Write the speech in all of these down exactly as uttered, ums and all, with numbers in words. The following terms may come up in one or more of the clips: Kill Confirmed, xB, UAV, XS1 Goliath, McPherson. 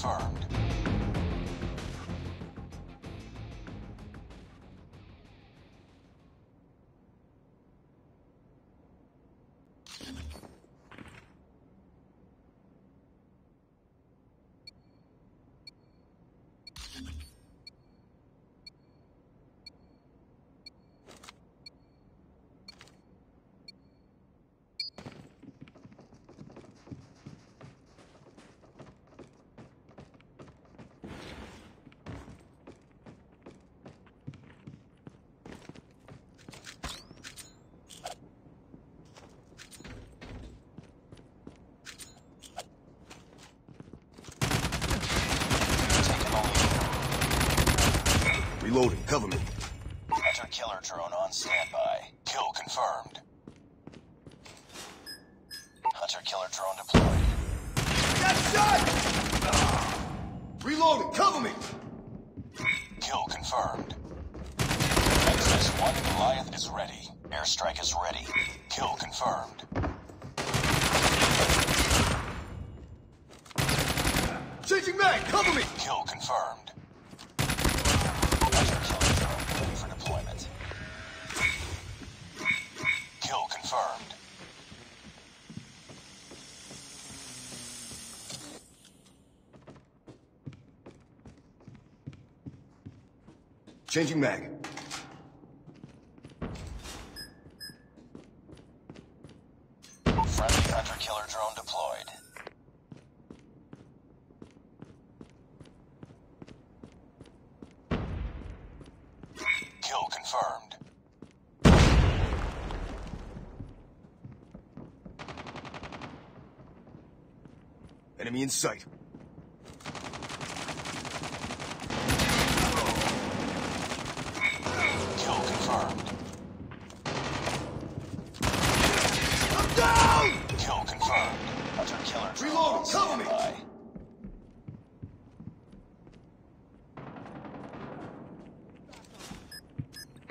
confirmed. Reloading, cover me. Enter killer drone on standby. Kill confirmed. Hunter killer drone deployed. Got shot! Uh, Reloading, cover me! Kill confirmed. X S one Goliath is ready. Airstrike is ready. Kill confirmed. Changing mag, cover me! Kill confirmed. Confirmed. Changing mag. Friendly hunter killer drone deployed. Kill confirmed. Enemy in sight. Kill confirmed. I'm down! Kill confirmed. Hunter killer. Reload! Cover me!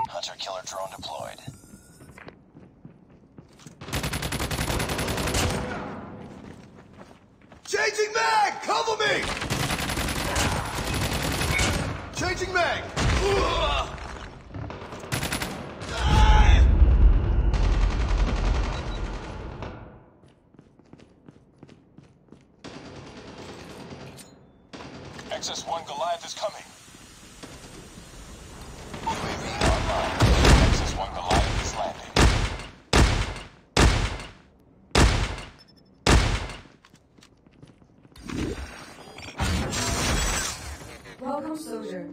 Hunter killer drone deployed. Changing mag! Cover me! Changing mag! X S one Goliath is coming. U A V online. X S one Goliath is landing. Welcome, soldier.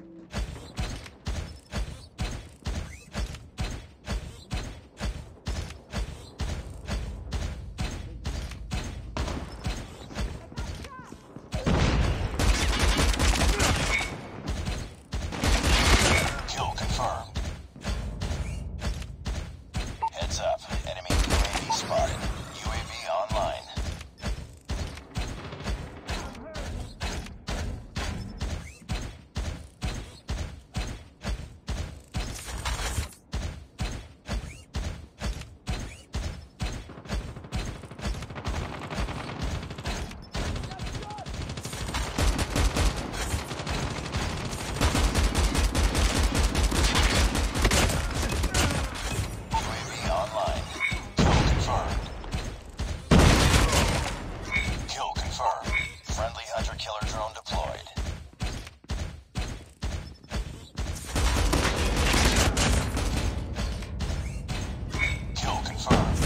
Kill confirmed. Heads up, enemy U A V spotted. U A V online. Friendly hunter killer drone deployed. Kill confirmed. Kill confirmed.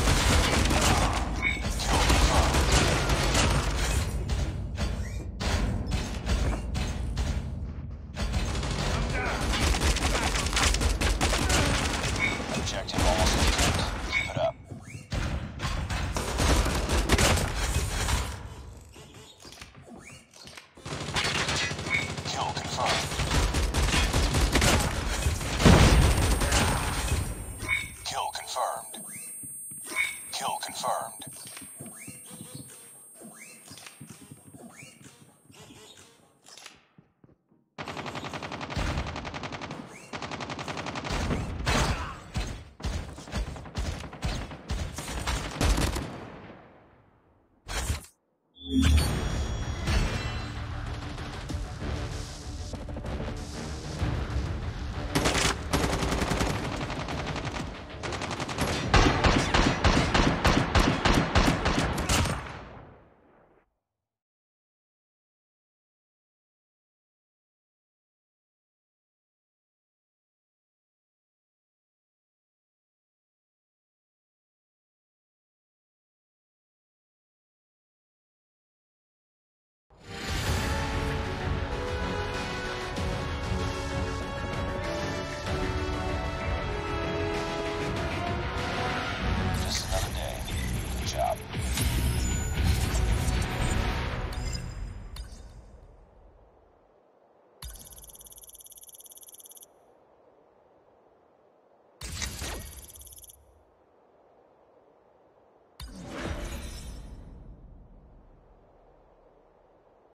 Objective almost complete. Keep it up. All right.